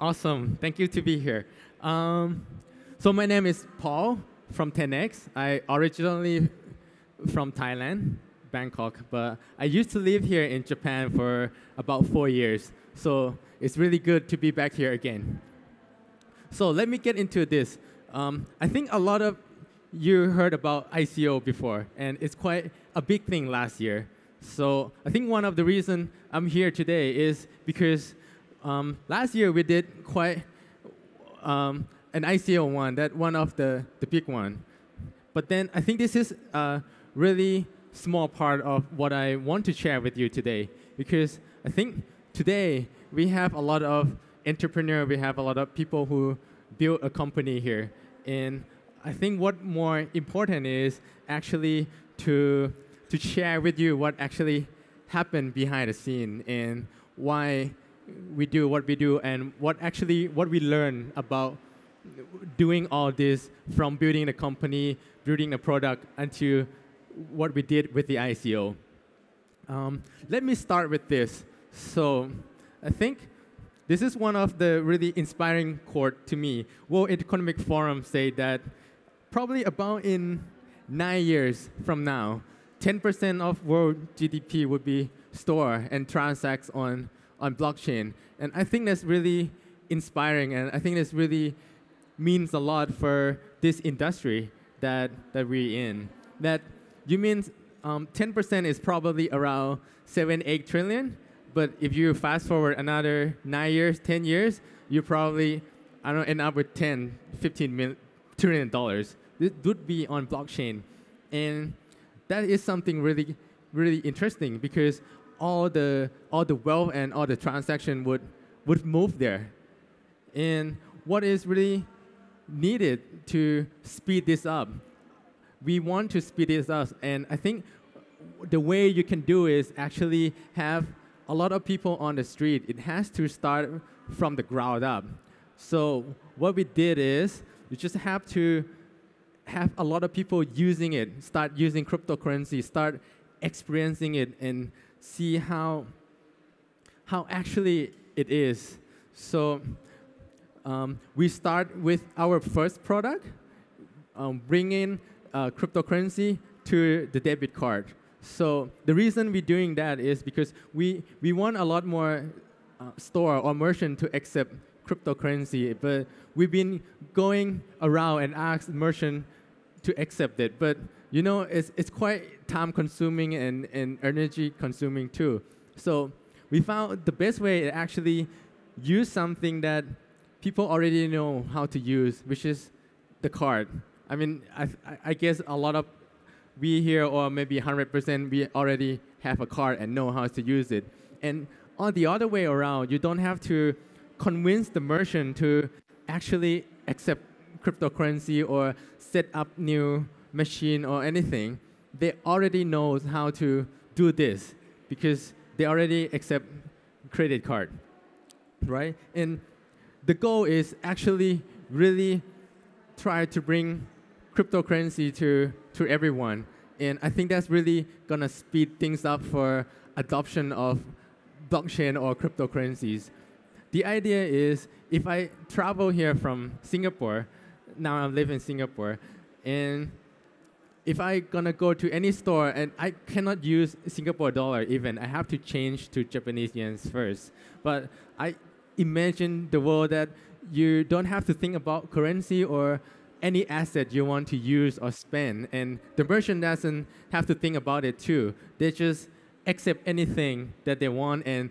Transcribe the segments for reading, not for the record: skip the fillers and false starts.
Awesome. Thank you to be here. So my name is Paul from TenX. I originally from Thailand, Bangkok, but I used to live here in Japan for about 4 years. So it's really good to be back here again. So let me get into this. I think a lot of you heard about ICO before, and it's quite a big thing last year. So I think one of the reasons I'm here today is because last year we did quite an ICO one, that one of the big one. But then I think this is a really small part of what I want to share with you today, because I think today we have a lot of entrepreneurs, we have a lot of people who build a company here. And I think what more important is actually to share with you what actually happened behind the scene and why we do what we do and what we learn about doing all this from building the company, building the product, until what we did with the ICO. Let me start with this. So I think this is one of the really inspiring quote to me. World Economic Forum say that probably about in 9 years from now, 10% of world GDP would be stored and transacts on blockchain. And I think that's really inspiring, and I think that's really means a lot for this industry that we're in. That you means 10% is probably around 7–8 trillion, but if you fast forward another 9 years, 10 years, you probably, I don't know, end up with $10–15 trillion. This would be on blockchain. And that is something really, really interesting, because all the wealth and all the transaction would move there. And what is really needed to speed this up? We want to speed this up, and I think the way you can do is actually have a lot of people on the street. It has to start from the ground up. So what we did is you just have to have a lot of people using it, start using cryptocurrency, start experiencing it, and see how actually it is. So we start with our first product, bringing cryptocurrency to the debit card. So the reason we're doing that is because we want a lot more store or merchant to accept cryptocurrency, but we've been going around and asked merchant to accept it. But you know, it's quite time-consuming and energy-consuming too. So we found the best way to actually use something that people already know how to use, which is the card. I mean, I guess a lot of we here, or maybe 100%, we already have a card and know how to use it. And on the other way around, you don't have to convince the merchant to actually accept cryptocurrency or set up new machine or anything. They already know how to do this because they already accept credit card, right? And the goal is actually really try to bring cryptocurrency to everyone. And I think that's really going to speed things up for adoption of blockchain or cryptocurrencies. The idea is if I travel here from Singapore, now I live in Singapore, and if I'm going to go to any store and I cannot use Singapore dollar even, I have to change to Japanese yen first. But I imagine the world that you don't have to think about currency or any asset you want to use or spend. And the merchant doesn't have to think about it too. They just accept anything that they want. And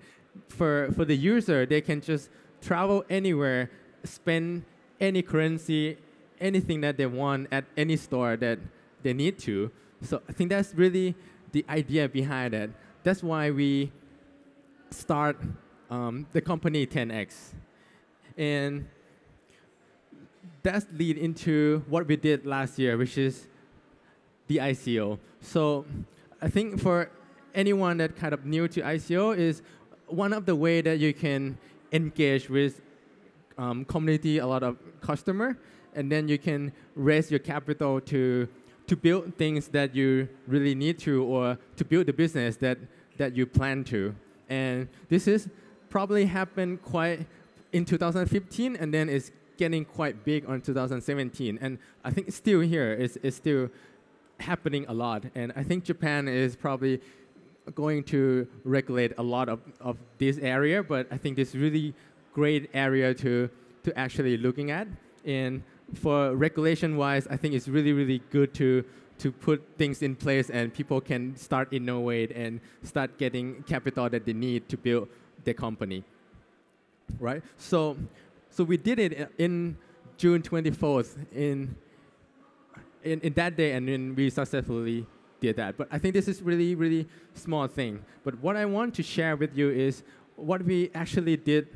for the user, they can just travel anywhere, spend any currency, anything that they want at any store that they need to. So I think that's really the idea behind it. That's why we start the company TenX. And that's lead into what we did last year, which is the ICO. So I think for anyone that kind of new to ICO is one of the way that you can engage with community, a lot of customer, and then you can raise your capital to build things that you really need to, or to build the business that you plan to. And this is probably happened quite in 2015, and then it's getting quite big on 2017. And I think it's still here. It's still happening a lot. And I think Japan is probably going to regulate a lot of this area, but I think this really great area to actually looking at. And for regulation-wise, I think it's really, really good to put things in place, and people can start innovate and start getting capital that they need to build their company. Right? So we did it in June 24th in that day, and then we successfully did that. But I think this is really, really small thing. But what I want to share with you is what we actually did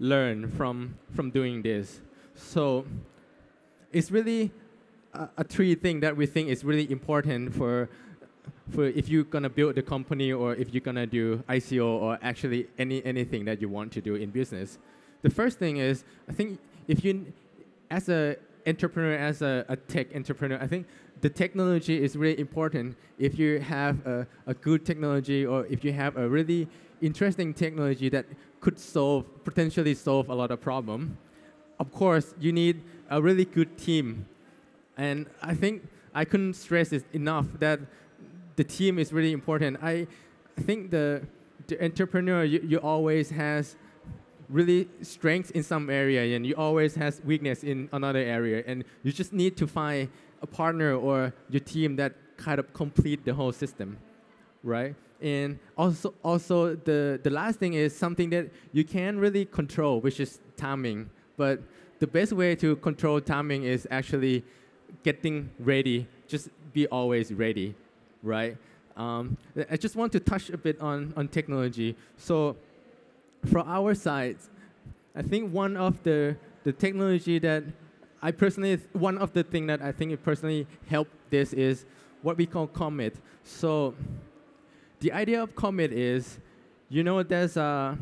learn from doing this. So it's really a three thing that we think is really important for if you're going to build the company, or if you're going to do ICO, or actually anything that you want to do in business. The first thing is, I think if you, as an entrepreneur, as a tech entrepreneur, I think the technology is really important. If you have a good technology, or if you have a really interesting technology that could potentially solve a lot of problem, of course, you need a really good team. And I think I couldn't stress it enough that the team is really important. I think the entrepreneur, you always has really strengths in some area, and you always has weakness in another area. And you just need to find a partner or your team that kind of complete the whole system, right? And also the last thing is something that you can really control, which is timing. But the best way to control timing is actually getting ready. Just be always ready, right? I just want to touch a bit on technology. So from our side, I think one of the technology that I personally, one of the thing that I think it personally helped this is what we call Comet. So the idea of Comet is, you know, there's a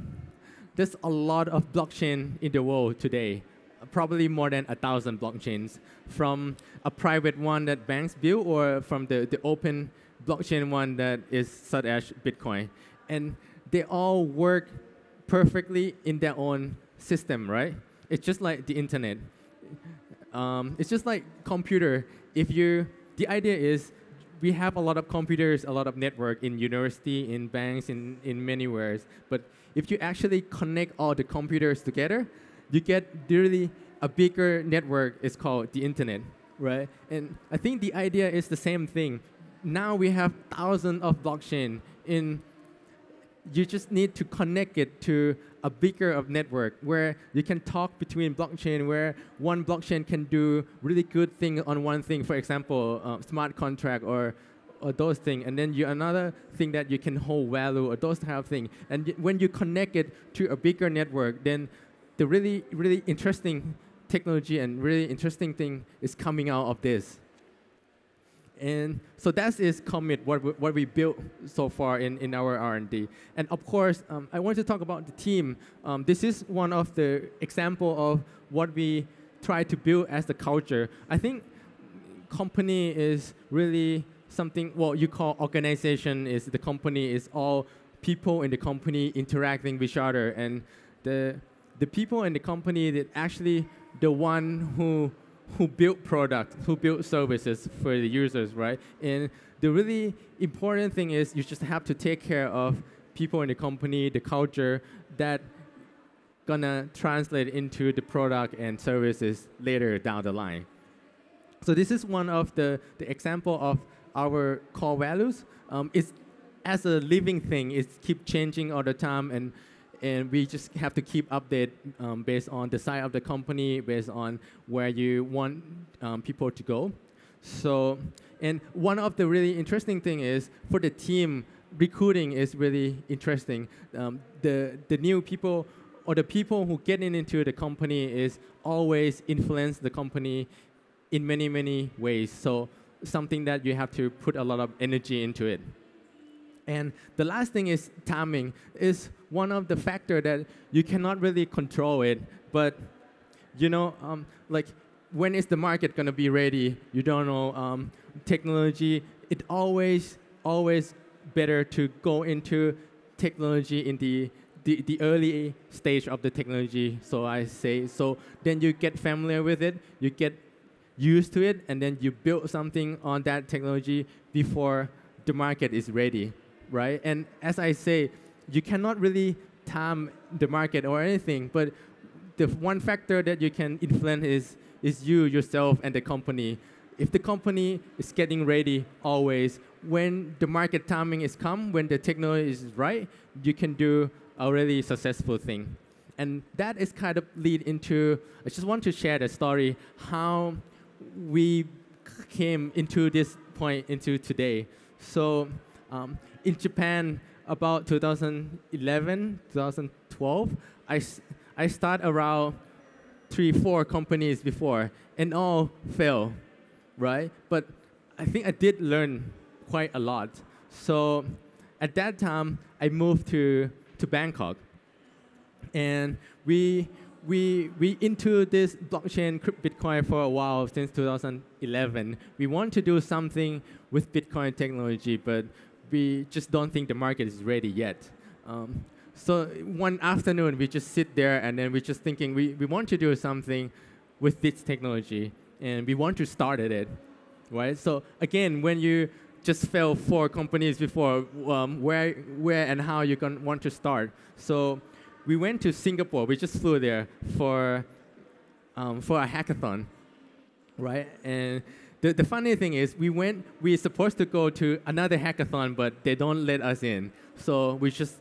lot of blockchain in the world today, probably more than 1,000 blockchains, from a private one that banks build, or from the open blockchain one that is such as Bitcoin. And they all work perfectly in their own system, right? It's just like the internet. It's just like computer. The idea is we have a lot of computers, a lot of network in university, in banks, in many ways. But if you actually connect all the computers together, you get really a bigger network. It's called the internet, right? And I think the idea is the same thing. Now we have thousands of blockchain in. You just need to connect it to a bigger of network where you can talk between blockchain, where one blockchain can do really good thing on one thing, for example, smart contract or those things, and then another thing that you can hold value or those type of things. And when you connect it to a bigger network, then the really, really interesting technology and really interesting thing is coming out of this. And so that is Comet, what we built so far in our R&D. And of course, I want to talk about the team. This is one of the example of what we try to build as the culture. I think company is really something, well, you call organization is the company, is all people in the company interacting with each other. And the people in the company that actually the one who build products, who build services for the users, right? And the really important thing is you just have to take care of people in the company, the culture, that gonna translate into the product and services later down the line. So this is one of the example of our core values. It's as a living thing, it's keep changing all the time, and we just have to keep update based on the size of the company, based on where you want people to go. So, and one of the really interesting thing is for the team, recruiting is really interesting. The new people, or the people who get into the company, is always influence the company in many, many ways. So something that you have to put a lot of energy into it. And the last thing is timing is one of the factors that you cannot really control it. But you know, like when is the market gonna be ready? You don't know. Technology, it always better to go into technology in the the early stage of the technology, so I say. So then you get familiar with it, you get used to it, and then you build something on that technology before the market is ready, right? And as I say, you cannot really time the market or anything, but the one factor that you can influence is you, yourself, and the company. If the company is getting ready always, when the market timing is come, when the technology is right, you can do a really successful thing. And that is kind of lead into, I just want to share the story, how we came into this point, into today. So in Japan, about 2011, 2012, I started around 3 or 4 companies before, and all failed. Right? But I think I did learn quite a lot. So at that time, I moved to Bangkok. And we into this blockchain Bitcoin for a while, since 2011. We want to do something with Bitcoin technology, but we just don't think the market is ready yet. So one afternoon, we just sit there, and then we're just thinking, we want to do something with this technology. And we want to start at it, right? So again, when you just fail 4 companies before, where and how you can want to start. So we went to Singapore. We just flew there for a hackathon, right? And the funny thing is, we're supposed to go to another hackathon, but they don't let us in. So we just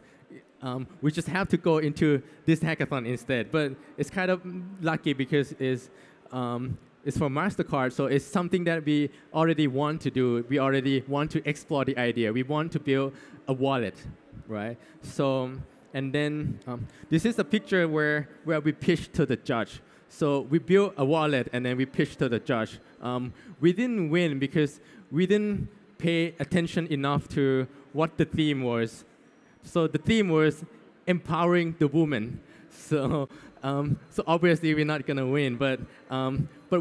have to go into this hackathon instead. But it's kind of lucky because it's for MasterCard, so it's something that we already want to do. We already want to explore the idea. We want to build a wallet, right? So, and then this is a picture where we pitched to the judge. So we built a wallet, and then we pitched to the judge. We didn't win because we didn't pay attention enough to what the theme was. So the theme was empowering the woman. So, so obviously we're not gonna win, but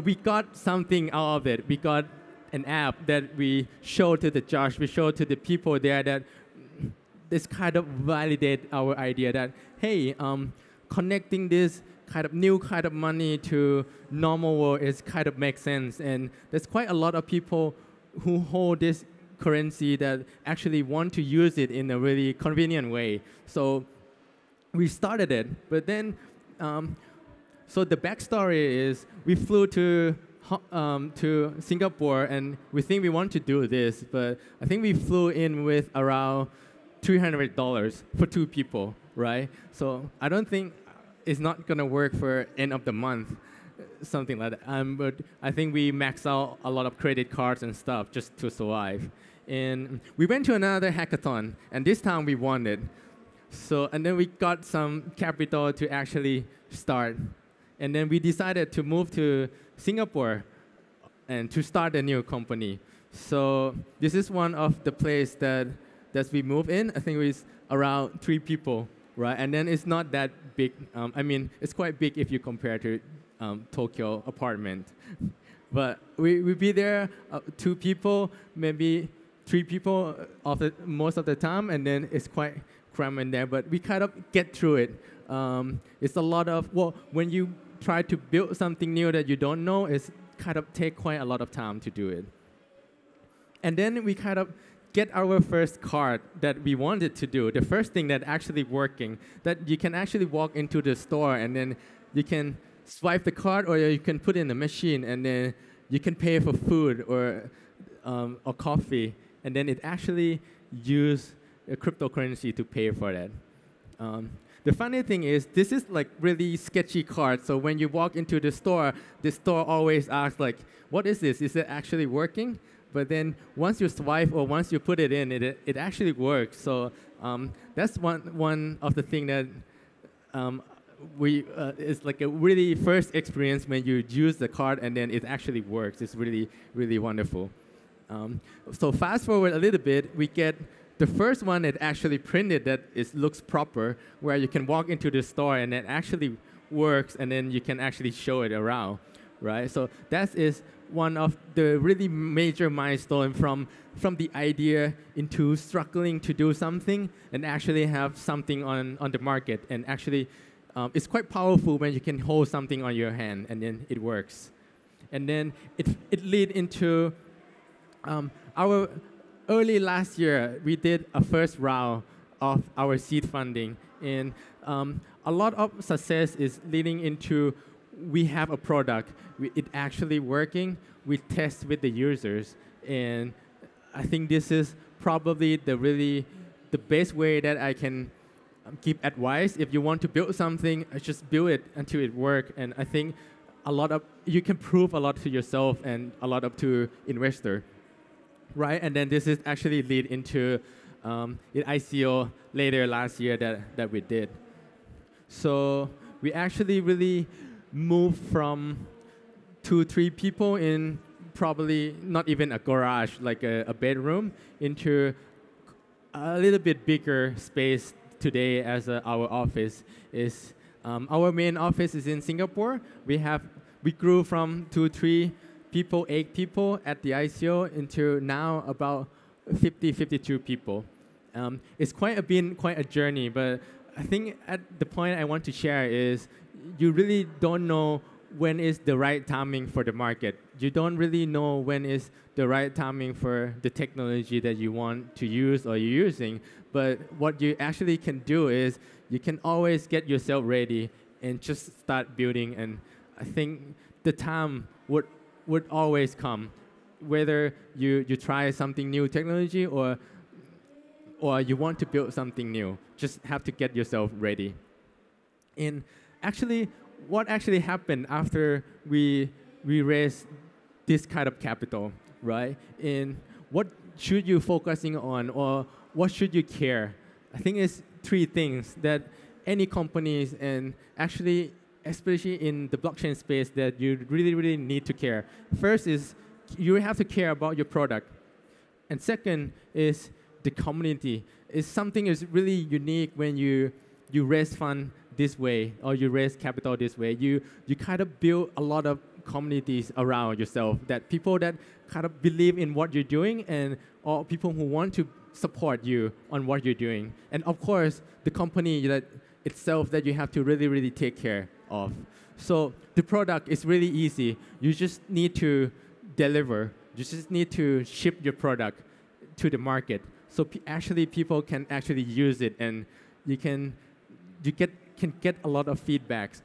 we got something out of it. We got an app that we showed to the judge, we showed to the people there that this kind of validate our idea that, hey, connecting this kind of new kind of money to normal world is kind of makes sense. And there's quite a lot of people who hold this currency that actually want to use it in a really convenient way. So we started it, but then, so the backstory is we flew to Singapore, and we think we want to do this, but I think we flew in with around $300 for 2 people, right? So I don't think it's not gonna work for end of the month, something like that. But I think we maxed out a lot of credit cards and stuff just to survive. And we went to another hackathon, and this time we won it. So, and then we got some capital to actually start. And then we decided to move to Singapore and to start a new company. So this is one of the places that we moved in. I think it was around 3 people, right? And then it's not that big. I mean, it's quite big if you compare to Tokyo apartment. But we'd be there 2 people, maybe 3 people most of the time, and then it's quite cram in there, but we kind of get through it. It's a lot of, well, when you try to build something new that you don't know, it's kind of take quite a lot of time to do it. And then we kind of get our first card that we wanted to do, the first thing that actually working, that you can actually walk into the store and then you can swipe the card or you can put in the machine and then you can pay for food or coffee, and then it actually use a cryptocurrency to pay for that. The funny thing is, this is like really sketchy card. So when you walk into the store always asks like, what is this? Is it actually working? But then once you swipe or once you put it in, it actually works. So that's one of the thing that it's like a really first experience when you use the card and then it actually works. It's really, really wonderful. So fast forward a little bit, we get the first one that actually printed that it looks proper, where you can walk into the store and it actually works, and then you can actually show it around. right? So that is one of the really major milestones from the idea into struggling to do something and actually have something on the market. And actually, it's quite powerful when you can hold something on your hand and then it works. And then it lead into our early last year, we did a first round of our seed funding. And a lot of success is leading into we have a product. It actually working. We test with the users. And I think this is probably the best way that I can give advice. If you want to build something, just build it until it works. And I think a lot of you can prove a lot to yourself and a lot up to investor, right? And then this is actually lead into the ICO later last year that we did. So we actually really moved from 2-3 people in probably not even a garage, like a bedroom, into a little bit bigger space today as our office is. Our main office is in Singapore. We grew from 2-3 people, 8 people at the ICO into now about 52 people. It's been quite a journey, but I think at the point I want to share is you really don't know when is the right timing for the market. You don't really know when is the right timing for the technology that you want to use or you're using. But what you actually can do is you can always get yourself ready and just start building. And I think the time would always come, whether you try something new technology or you want to build something new. Just have to get yourself ready. And actually, what actually happened after we raised this kind of capital, right? And what should you focusing on, or what should you care? I think it's 3 things that any companies and actually, especially in the blockchain space, that you really, really need to care. First is you have to care about your product. And second is the community. It's something is really unique when you raise fund this way, or you raise capital this way. You kind of build a lot of communities around yourself, that people that kind of believe in what you're doing and or people who want to support you on what you're doing. And of course, the company that itself that you have to really, really take care of. So the product is really easy. You just need to deliver. You just need to ship your product to the market. So actually, people can actually use it, and you can get a lot of feedbacks,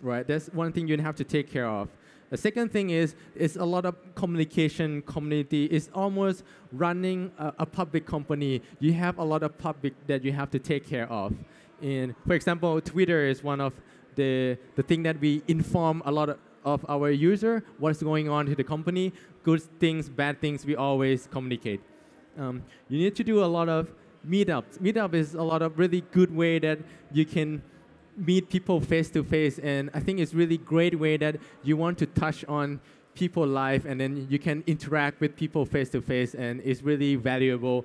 right? That's one thing you have to take care of. The second thing is it's a lot of communication, community. It's almost running a public company. You have a lot of public that you have to take care of. And for example, Twitter is one of the thing that we inform a lot of our user what's going on to the company, good things, bad things. We always communicate. You need to do a lot of meetups. Meetup is a lot of really good way that you can meet people face to face, and I think it's really great way that you want to touch on people's life, and then you can interact with people face to face, and it's really valuable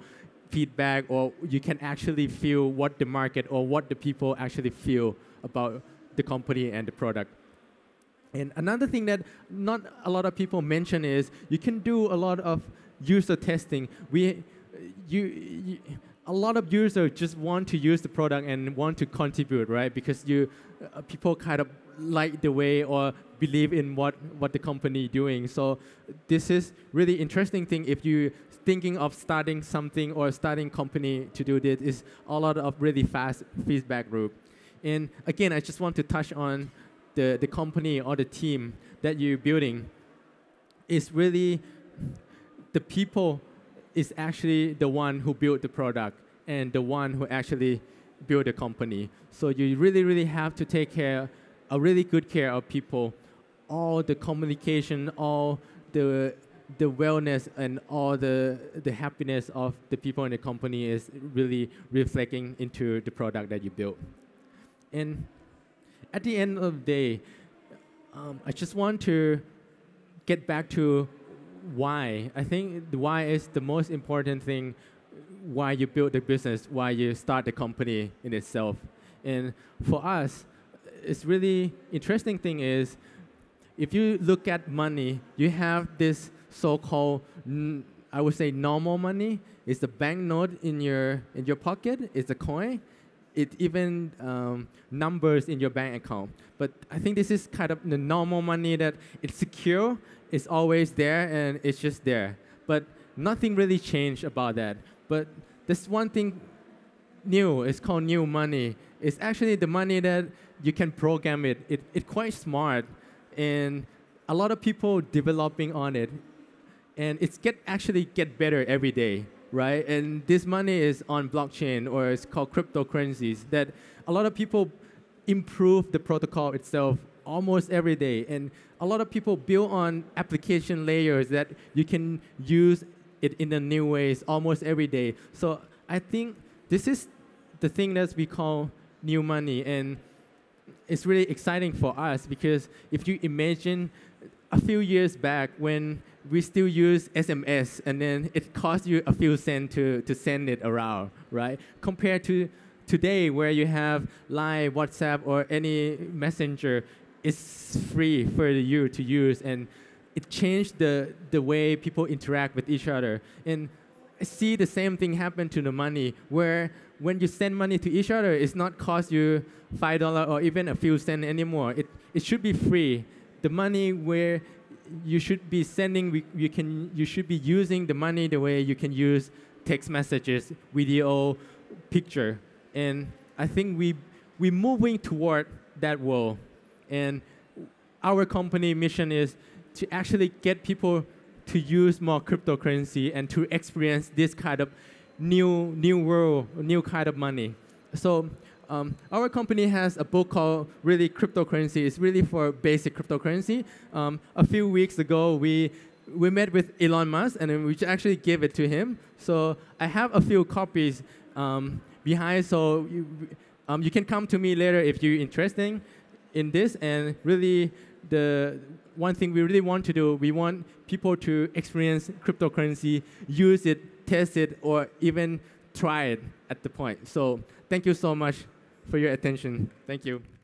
feedback, or you can actually feel what the market or what the people actually feel about the company and the product. And another thing that not a lot of people mention is you can do a lot of user testing. A lot of users just want to use the product and want to contribute, right? Because people kind of like the way or believe in what the company is doing. So this is really interesting thing. If you're thinking of starting something or starting company to do this, is a lot of really fast feedback loop. And again, I just want to touch on the company or the team that you're building. It's really the people is actually the one who built the product and the one who actually built the company. So you really, really have to take care, a really good care of people, all the communication, all the wellness, and all the happiness of the people in the company is really reflecting into the product that you built. And at the end of the day, I just want to get back to why. I think the why is the most important thing, why you build the business, why you start the company in itself. And for us, it's really interesting thing is if you look at money, you have this so-called, I would say, normal money. It's the banknote in your pocket. It's a coin. It even numbers in your bank account. But I think this is kind of the normal money that it's secure. It's always there, and it's just there. But nothing really changed about that. But this one thing new is called new money. It's actually the money that you can program it. It's quite smart, and a lot of people developing on it. And it's actually get better every day, right? And this money is on blockchain, or it's called cryptocurrencies, that a lot of people improve the protocol itself almost every day. And a lot of people build on application layers that you can use it in the new ways almost every day. So I think this is the thing that we call new money. And it's really exciting for us, because if you imagine a few years back when we still use SMS, and then it costs you a few cents to send it around, right? Compared to today, where you have Line, WhatsApp, or any messenger, it's free for you to use, and it changed the way people interact with each other. And I see the same thing happen to the money, where when you send money to each other, it's not cost you $5 or even a few cents anymore. It should be free. The money where you should be sending, you should be using the money the way you can use text messages, video, picture. And I think we're moving toward that world. And our company mission is to actually get people to use more cryptocurrency and to experience this kind of new world, new kind of money. So our company has a book called Really Cryptocurrency. It's really for basic cryptocurrency. A few weeks ago, we met with Elon Musk, and then we actually gave it to him. So I have a few copies behind, so you can come to me later if you're interested in this. And really, the one thing we really want to do, we want people to experience cryptocurrency, use it, test it, or even try it at the point. So thank you so much for your attention. Thank you.